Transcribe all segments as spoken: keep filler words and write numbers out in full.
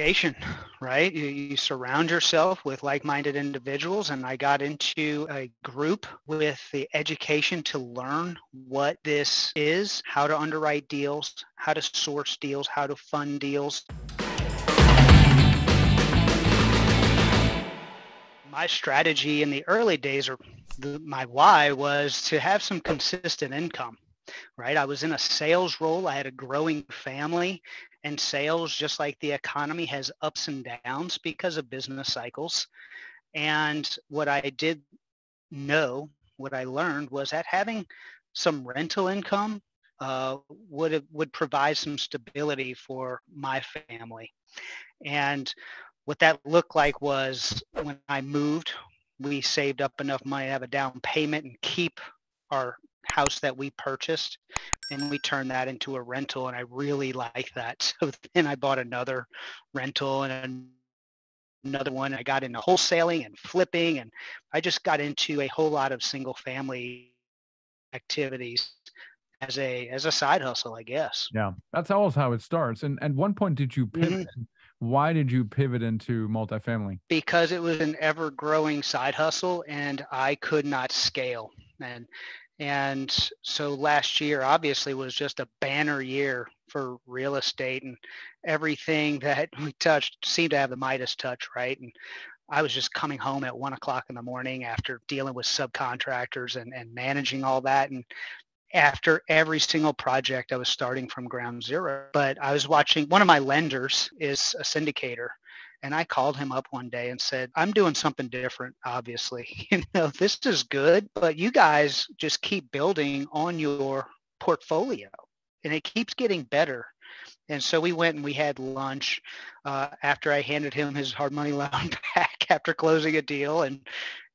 application, right? You, you surround yourself with like-minded individuals, and I got into a group with the education to learn what this is, how to underwrite deals, how to source deals, how to fund deals. My strategy in the early days, or the, my why, was to have some consistent income. Right? I was in a sales role. I had a growing family, and sales, just like the economy, has ups and downs because of business cycles. And what I did know, what I learned, was that having some rental income uh, would would provide some stability for my family. And what that looked like was when I moved, we saved up enough money to have a down payment and keep our house that we purchased, and we turned that into a rental, and I really liked that. So then I bought another rental and another one. I got into wholesaling and flipping, and I just got into a whole lot of single family activities as a as a side hustle, I guess. Yeah, that's always how it starts. And at one point, did you pivot? Mm-hmm. Why did you pivot into multifamily? Because it was an ever-growing side hustle, and I could not scale. And And so last year obviously was just a banner year for real estate, and everything that we touched seemed to have the Midas touch, right? And I was just coming home at one o'clock in the morning after dealing with subcontractors and, and managing all that. And after every single project, I was starting from ground zero. But I was watching, one of my lenders is a syndicator. And I called him up one day and said, I'm doing something different, obviously. You know, this is good, but you guys just keep building on your portfolio, and it keeps getting better. And so we went and we had lunch uh, after I handed him his hard money loan back after closing a deal. And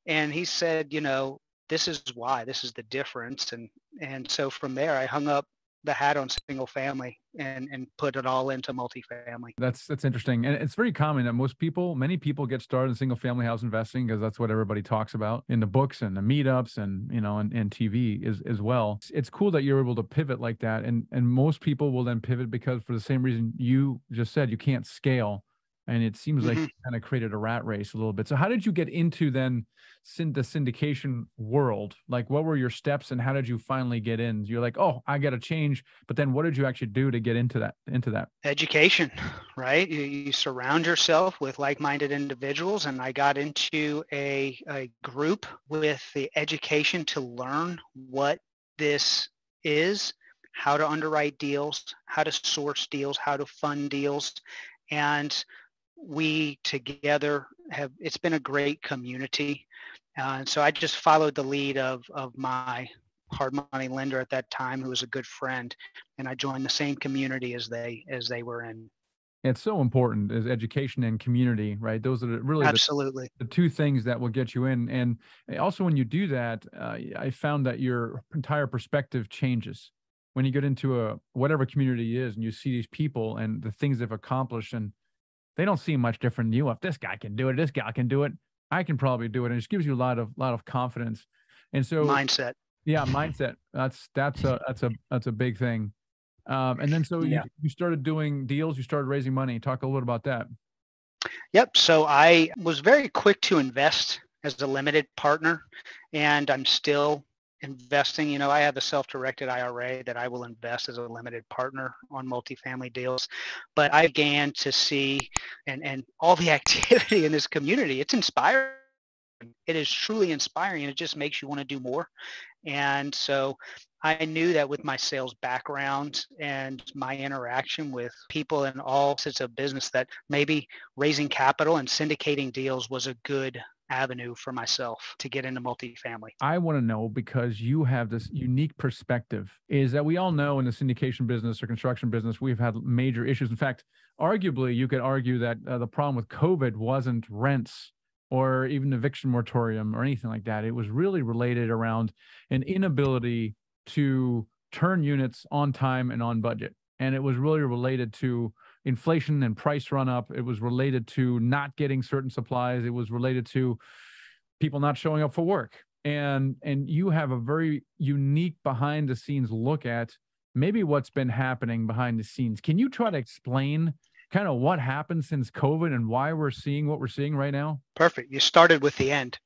and he said, you know, this is why, this is the difference. And, and so from there, I hung up the hat on single family and and put it all into multifamily. That's that's interesting. And it's very common that most people, many people get started in single family house investing because that's what everybody talks about in the books and the meetups and, you know, and, and T V is, as well. It's, it's cool that you're able to pivot like that. And, and most people will then pivot because for the same reason you just said, you can't scale. And it seems like mm-hmm. you kind of created a rat race a little bit. So how did you get into then the syndication world? Like, what were your steps and how did you finally get in? You're like, oh, I got to change. But then what did you actually do to get into that? Into that? Education, right? You, you surround yourself with like-minded individuals. And I got into a, a group with the education to learn what this is, how to underwrite deals, how to source deals, how to fund deals. And we together have, it's been a great community. Uh, and so I just followed the lead of, of my hard money lender at that time, who was a good friend. And I joined the same community as they, as they were in. It's so important, is education and community, right? Those are really absolutely the, the two things that will get you in. And also when you do that, uh, I found that your entire perspective changes. When you get into a whatever community it is and you see these people and the things they've accomplished, and they don't seem much different than you. If this guy can do it, this guy can do it, I can probably do it. And it just gives you a lot of lot of confidence. And so mindset. Yeah, mindset. That's that's a that's a that's a big thing. Um, and then so you, yeah. you started doing deals, you started raising money. Talk a little about that. Yep. So I was very quick to invest as a limited partner, and I'm still investing. You know, I have a self-directed I R A that I will invest as a limited partner on multifamily deals. But I began to see and, and all the activity in this community, it's inspiring. It is truly inspiring. It just makes you want to do more. And so I knew that with my sales background and my interaction with people in all sorts of business, that maybe raising capital and syndicating deals was a good avenue for myself to get into multifamily. I want to know, because you have this unique perspective, is that we all know in the syndication business or construction business, we've had major issues. In fact, arguably, you could argue that uh, the problem with COVID wasn't rents or even eviction moratorium or anything like that. It was really related around an inability to turn units on time and on budget. And it was really related to inflation and price run up. It was related to not getting certain supplies. It was related to people not showing up for work. And, and you have a very unique behind the scenes look at maybe what's been happening behind the scenes. Can you try to explain kind of what happened since COVID and why we're seeing what we're seeing right now? Perfect. You started with the end.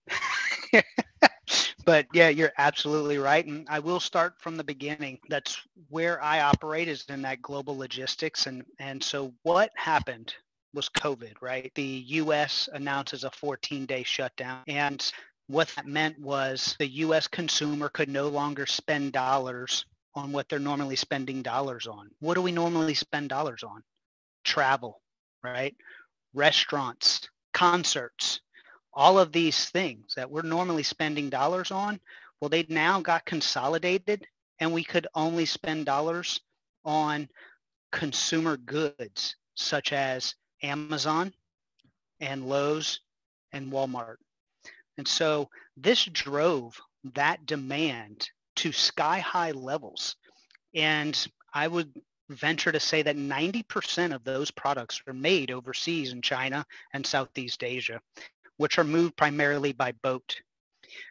But yeah, you're absolutely right. And I will start from the beginning. That's where I operate, is in that global logistics. And, and so what happened was COVID, right? The U S announces a fourteen day shutdown. And what that meant was the U S consumer could no longer spend dollars on what they're normally spending dollars on. What do we normally spend dollars on? Travel, right? Restaurants, concerts. All of these things that we're normally spending dollars on, well, they now got consolidated, and we could only spend dollars on consumer goods such as Amazon and Lowe's and Walmart. And so this drove that demand to sky-high levels. And I would venture to say that ninety percent of those products are made overseas in China and Southeast Asia, which are moved primarily by boat.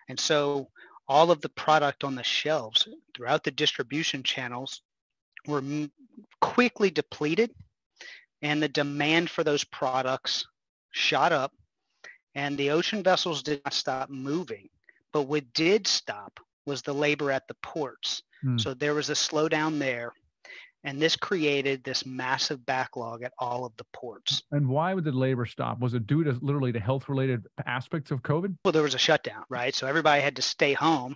And so all of the product on the shelves throughout the distribution channels were quickly depleted, and the demand for those products shot up, and the ocean vessels did not stop moving. But what did stop was the labor at the ports. Mm. So there was a slowdown there, and this created this massive backlog at all of the ports. And why would the labor stop? Was it due to literally the health-related aspects of COVID? Well, there was a shutdown, right? So everybody had to stay home.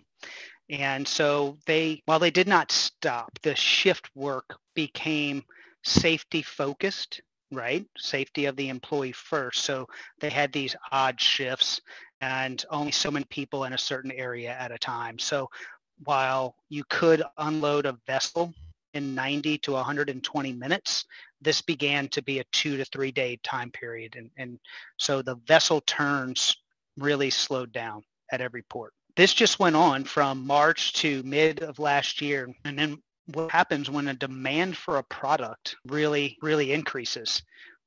And so they, while they did not stop, the shift work became safety-focused, right? Safety of the employee first. So they had these odd shifts and only so many people in a certain area at a time. So while you could unload a vessel in ninety to one hundred twenty minutes, this began to be a two to three day time period. And, and so the vessel turns really slowed down at every port. This just went on from March to mid of last year. And then what happens when a demand for a product really, really increases?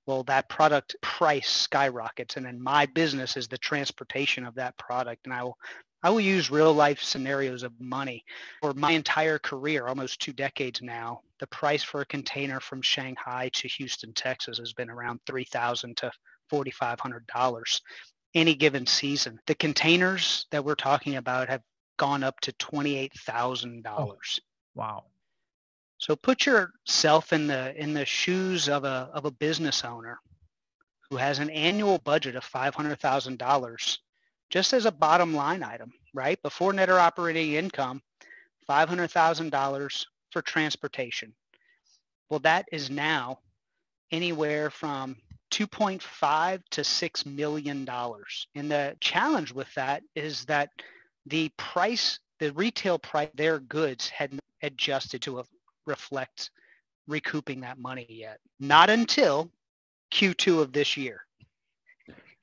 Well, that product price skyrockets. And then my business is the transportation of that product. And I will I will use real life scenarios of money. For my entire career, almost two decades now, the price for a container from Shanghai to Houston, Texas has been around three thousand to four thousand five hundred dollars any given season. The containers that we're talking about have gone up to twenty-eight thousand dollars. Oh, wow. So put yourself in the in the shoes of a of a business owner who has an annual budget of five hundred thousand dollars. Just as a bottom line item, right? Before net or operating income, five hundred thousand dollars for transportation. Well, that is now anywhere from two point five to six million dollars. And the challenge with that is that the price, the retail price, their goods hadn't adjusted to reflect recouping that money yet. Not until Q two of this year.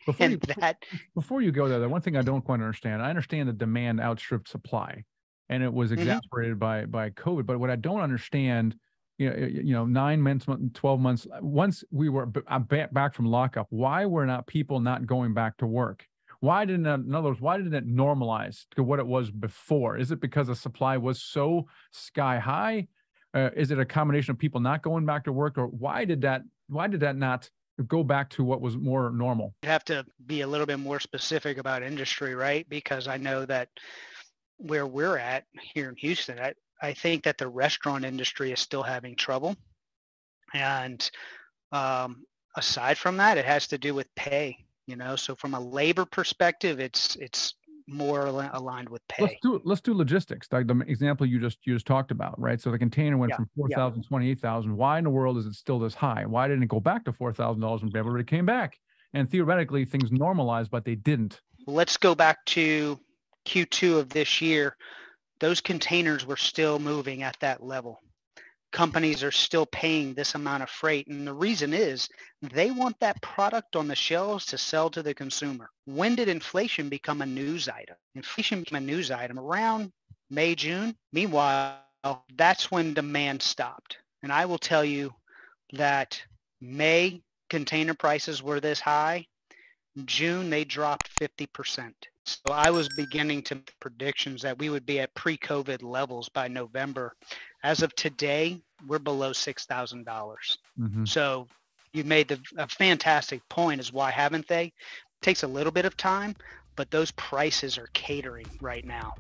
Before you, that, before you go there, the one thing I don't quite understand, I understand that demand outstripped supply, and it was exacerbated mm-hmm. by by COVID. But what I don't understand, you know, you know, nine months, twelve months, once we were back from lockup, why were not people not going back to work? Why didn't, in other words, why didn't it normalize to what it was before? Is it because the supply was so sky high? Uh, is it a combination of people not going back to work, or why did that? Why did that not go back to what was more normal? You have to be a little bit more specific about industry, right? Because I know that where we're at here in Houston, I, I think that the restaurant industry is still having trouble. And um, aside from that, it has to do with pay, you know? So from a labor perspective, it's it's more aligned with pay. Let's do, let's do logistics, like the example you just you just talked about, right? So the container went yeah, from four thousand yeah. to twenty-eight thousand. Why in the world is it still this high? Why didn't it go back to four thousand dollars when everybody came back? And theoretically, things normalized, but they didn't. Let's go back to Q two of this year. Those containers were still moving at that level. Companies are still paying this amount of freight. And the reason is they want that product on the shelves to sell to the consumer. When did inflation become a news item? Inflation became a news item around May, June. Meanwhile, that's when demand stopped. And I will tell you that May container prices were this high. June, they dropped fifty percent. So I was beginning to make predictions that we would be at pre-COVID levels by November. As of today, we're below six thousand dollars. Mm-hmm. So you made the, a fantastic point is why haven't they? It takes a little bit of time, but those prices are catering right now.